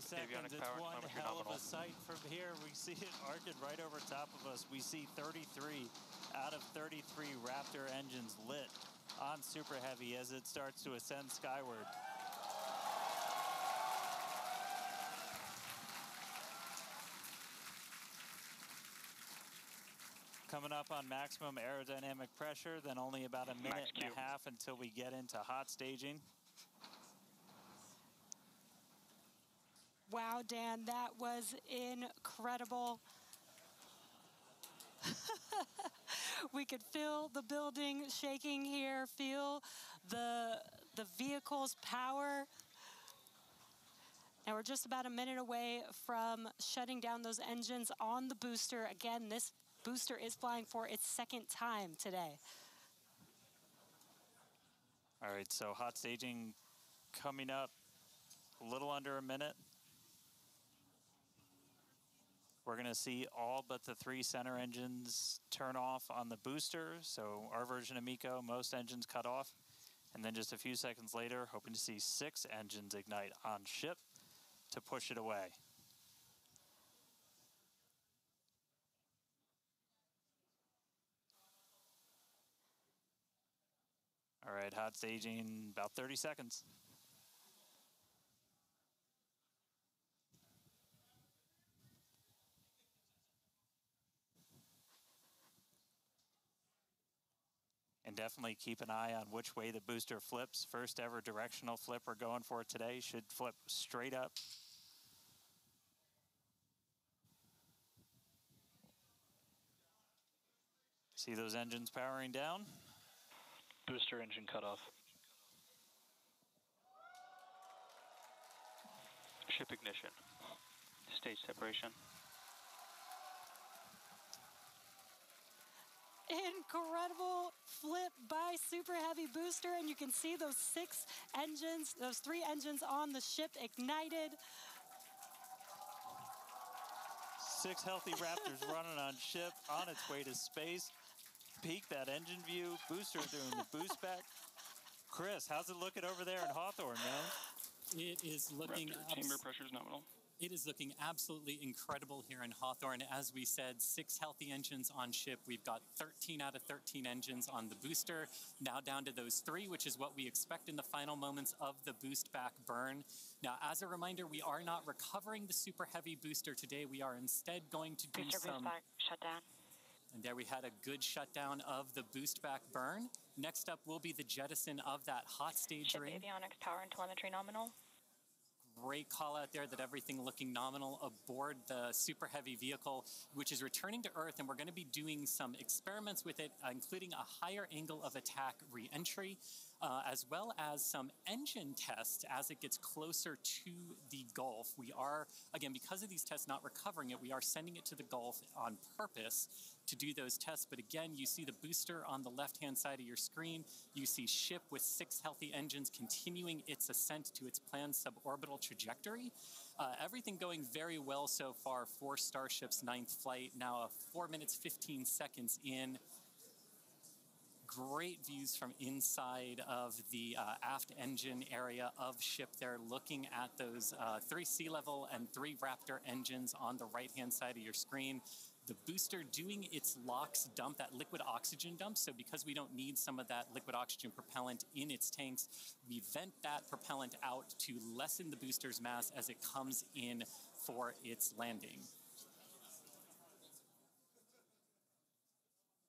3 seconds. It's one hell of a sight from here. We see it arcing right over top of us. We see 33 out of 33 Raptor engines lit on Super Heavy as it starts to ascend skyward. Coming up on maximum aerodynamic pressure, then only about a minute and a half until we get into hot staging. Wow, Dan, that was incredible. We could feel the building shaking here, feel the vehicle's power. Now we're just about a minute away from shutting down those engines on the booster. Again, this booster is flying for its second time today. All right, so hot staging coming up a little under a minute. We're going to see all but the 3 center engines turn off on the booster. So our version of MECO, most engines cut off. And then just a few seconds later, hoping to see 6 engines ignite on ship to push it away. All right, hot staging, about 30 seconds. And definitely keep an eye on which way the booster flips. First ever directional flip we're going for today. Should flip straight up. See those engines powering down? Booster engine cutoff. Ship ignition. Stage separation. Incredible flip by Super Heavy Booster, and you can see those 6 engines, those 3 engines on the ship ignited. 6 healthy Raptors running on ship on its way to space. Peek that engine view. Booster doing the boost back. Chris, how's it looking over there in Hawthorne, man? It is looking... Raptor chamber pressure is nominal. It is looking absolutely incredible here in Hawthorne. As we said, 6 healthy engines on ship. We've got 13 out of 13 engines on the booster. Now down to those 3, which is what we expect in the final moments of the boost back burn. Now, as a reminder, we are not recovering the Super Heavy booster today. We are instead going to do some... Booster shutdown. And there we had a good shutdown of the boost back burn. Next up will be the jettison of that hot stage ring. Ship avionics, power and telemetry nominal. Great call out there that everything looking nominal aboard the Super Heavy vehicle, which is returning to Earth, and we're going to be doing some experiments with it, including a higher angle of attack re-entry, as well as some engine tests as it gets closer to the Gulf. We are, again, because of these tests not recovering it, we are sending it to the Gulf on purpose to do those tests. But again, you see the booster on the left-hand side of your screen. You see ship with 6 healthy engines continuing its ascent to its planned suborbital trajectory. Everything going very well so far for Starship's 9th flight, now 4 minutes, 15 seconds in. Great views from inside of the aft engine area of ship there, looking at those 3 sea level and 3 Raptor engines on the right-hand side of your screen. The booster doing its LOX dump, that liquid oxygen dump. So because we don't need some of that liquid oxygen propellant in its tanks, we vent that propellant out to lessen the booster's mass as it comes in for its landing.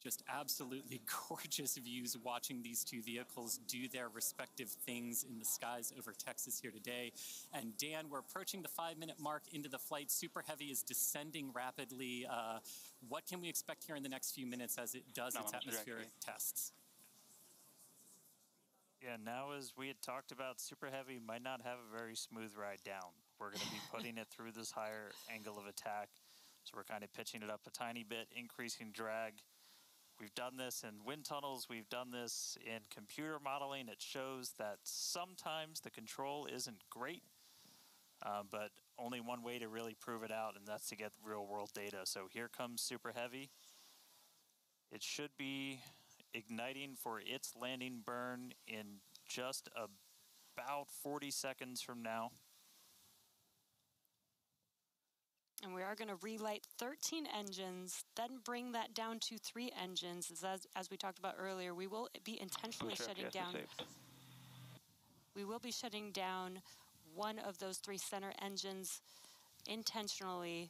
Just absolutely gorgeous views watching these 2 vehicles do their respective things in the skies over Texas here today. And Dan, we're approaching the 5-minute mark into the flight. Super Heavy is descending rapidly. What can we expect here in the next few minutes as it does its atmospheric tests? Yeah, now as we had talked about, Super Heavy might not have a very smooth ride down. We're going to be putting it through this higher angle of attack. So we're kind of pitching it up a tiny bit, increasing drag. We've done this in wind tunnels. We've done this in computer modeling. It shows that sometimes the control isn't great, but only one way to really prove it out, and that's to get real world data. So here comes Super Heavy. It should be igniting for its landing burn in just about 40 seconds from now. And we are going to relight 13 engines, then bring that down to 3 engines. As we talked about earlier, we will be intentionally shutting down. We will be shutting down one of those 3 center engines intentionally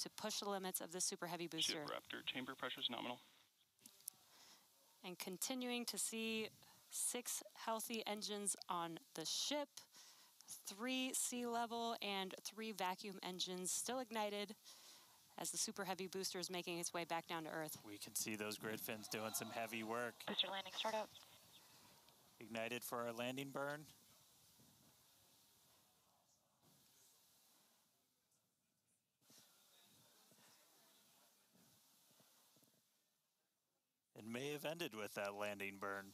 to push the limits of the Super Heavy booster. Raptor chamber pressure is nominal. And continuing to see 6 healthy engines on the ship. 3 sea level and 3 vacuum engines still ignited as the Super Heavy booster is making its way back down to Earth. We can see those grid fins doing some heavy work. Booster landing startup. Ignited for our landing burn. It may have ended with that landing burn.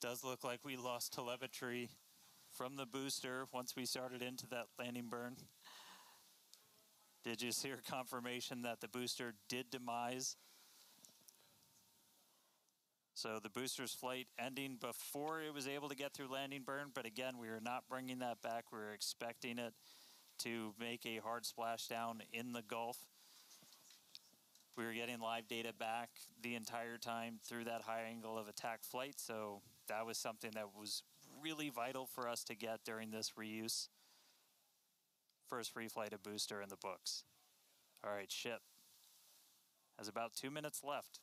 Does look like we lost telemetry from the booster once we started into that landing burn. Did you hear confirmation that the booster did demise? So the booster's flight ending before it was able to get through landing burn, but again, we are not bringing that back. We were expecting it to make a hard splashdown in the Gulf. We were getting live data back the entire time through that high angle of attack flight, so that was something that was really vital for us to get during this reuse. First reflight of booster in the books. All right, ship has about 2 minutes left.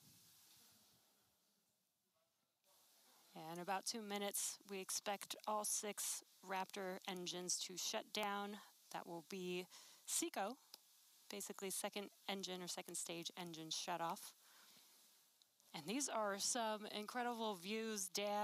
Yeah, in about 2 minutes, we expect all 6 Raptor engines to shut down. That will be SECO. Basically second engine or second stage engine shut off. And these are some incredible views, Dad.